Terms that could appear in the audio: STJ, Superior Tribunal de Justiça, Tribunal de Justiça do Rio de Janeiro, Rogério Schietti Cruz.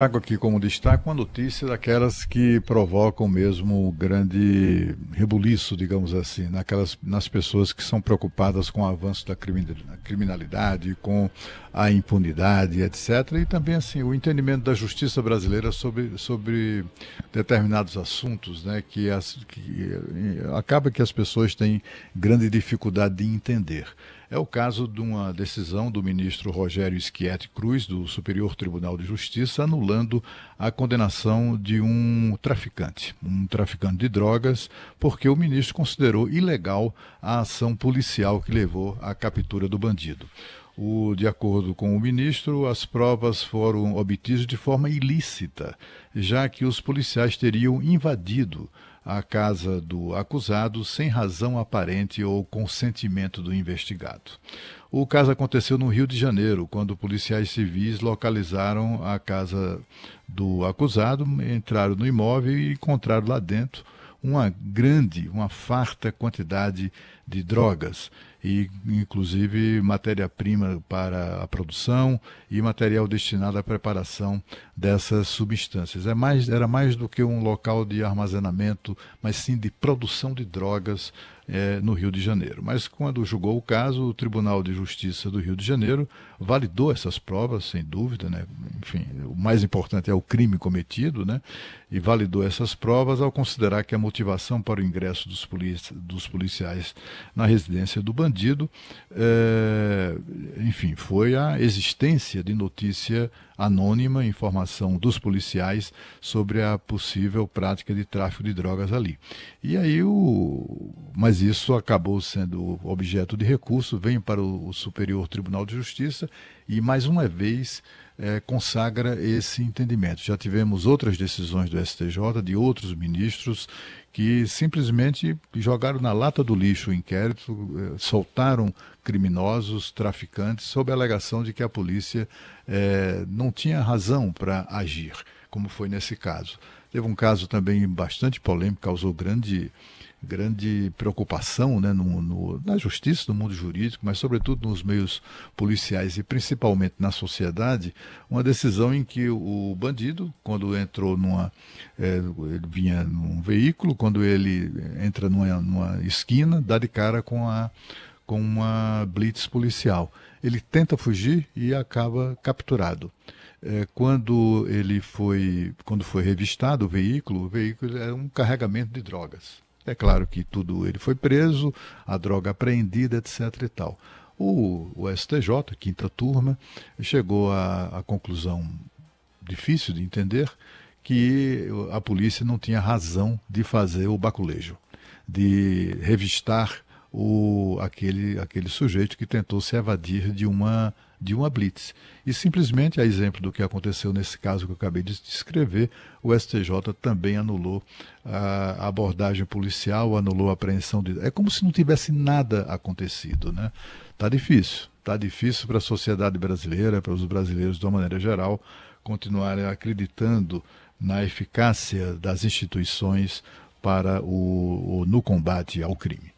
Trago aqui como destaque uma notícia daquelas que provocam mesmo um grande rebuliço, digamos assim, nas pessoas que são preocupadas com o avanço da criminalidade, com a impunidade, etc. E também assim, o entendimento da justiça brasileira sobre determinados assuntos, né, que acaba que as pessoas têm grande dificuldade de entender. É o caso de uma decisão do ministro Rogério Schietti Cruz, do Superior Tribunal de Justiça, anulando a condenação de um traficante de drogas, porque o ministro considerou ilegal a ação policial que levou à captura do bandido. De acordo com o ministro, as provas foram obtidas de forma ilícita, já que os policiais teriam invadido a casa do acusado sem razão aparente ou consentimento do investigado. O caso aconteceu no Rio de Janeiro, quando policiais civis localizaram a casa do acusado, entraram no imóvel e encontraram lá dentro uma farta quantidade de drogas, e inclusive matéria-prima para a produção e material destinado à preparação dessas substâncias. Era mais do que um local de armazenamento, mas sim de produção de drogas no Rio de Janeiro. Mas quando julgou o caso, o Tribunal de Justiça do Rio de Janeiro validou essas provas, sem dúvida, né? Enfim, o mais importante é o crime cometido, né? E validou essas provas ao considerar que a motivação para o ingresso dos policiais na residência do bandido, enfim, foi a existência de notícia anônima, informação dos policiais sobre a possível prática de tráfico de drogas ali. E aí mas isso acabou sendo objeto de recurso, vem para o Superior Tribunal de Justiça e mais uma vez consagra esse entendimento. Já tivemos outras decisões do STJ, de outros ministros, que simplesmente jogaram na lata do lixo o inquérito, soltaram criminosos, traficantes, sob a alegação de que a polícia não tinha razão para agir, como foi nesse caso. Teve um caso também bastante polêmico, causou grande preocupação, né, na justiça, no mundo jurídico, mas sobretudo nos meios policiais e principalmente na sociedade, uma decisão em que o bandido, quando entrou ele vinha num veículo, quando ele entra numa esquina, dá de cara com uma blitz policial. Ele tenta fugir e acaba capturado. Quando foi revistado o veículo era um carregamento de drogas. É claro que ele foi preso, a droga apreendida, etc. e tal. O STJ, quinta turma, chegou à conclusão difícil de entender que a polícia não tinha razão de fazer o baculejo, de revistar aquele sujeito que tentou se evadir de uma blitz. E simplesmente, a exemplo do que aconteceu nesse caso que eu acabei de descrever, o STJ também anulou a abordagem policial, anulou a apreensão de... É como se não tivesse nada acontecido, né? Tá difícil para a sociedade brasileira, para os brasileiros de uma maneira geral, continuarem acreditando na eficácia das instituições no combate ao crime.